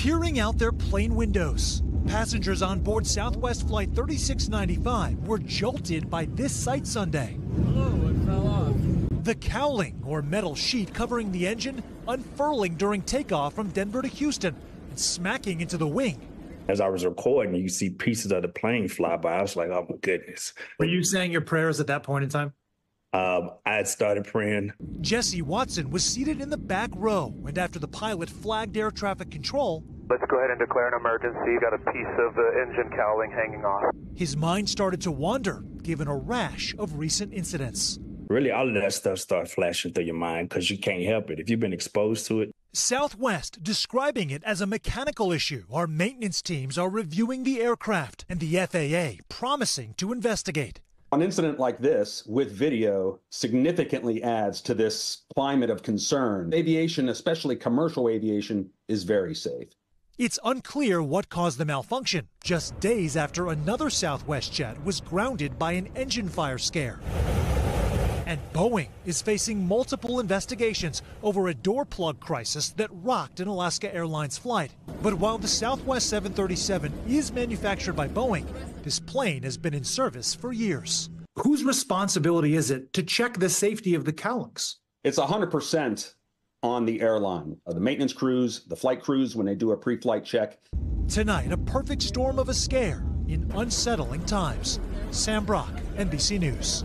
peering out their plane windows. Passengers on board Southwest Flight 3695 were jolted by this sight Sunday. Hello, it fell off. The cowling, or metal sheet covering the engine, unfurling during takeoff from Denver to Houston and smacking into the wing. As I was recording, you see pieces of the plane fly by. I was like, oh my goodness. Were you saying your prayers at that point in time? I had started praying. Jesse Watson was seated in the back row, and after the pilot flagged air traffic control, let's go ahead and declare an emergency. You got a piece of the engine cowling hanging off. His mind started to wander, given a rash of recent incidents. Really, all of that stuff starts flashing through your mind because you can't help it if you've been exposed to it. Southwest describing it as a mechanical issue. Our maintenance teams are reviewing the aircraft and the FAA promising to investigate. An incident like this with video significantly adds to this climate of concern. Aviation, especially commercial aviation, is very safe. It's unclear what caused the malfunction, just days after another Southwest jet was grounded by an engine fire scare. And Boeing is facing multiple investigations over a door plug crisis that rocked an Alaska Airlines flight. But while the Southwest 737 is manufactured by Boeing, this plane has been in service for years. Whose responsibility is it to check the safety of the cowlings? It's 100% on the airline, the maintenance crews, the flight crews when they do a pre-flight check. Tonight, a perfect storm of a scare in unsettling times. Sam Brock, NBC News.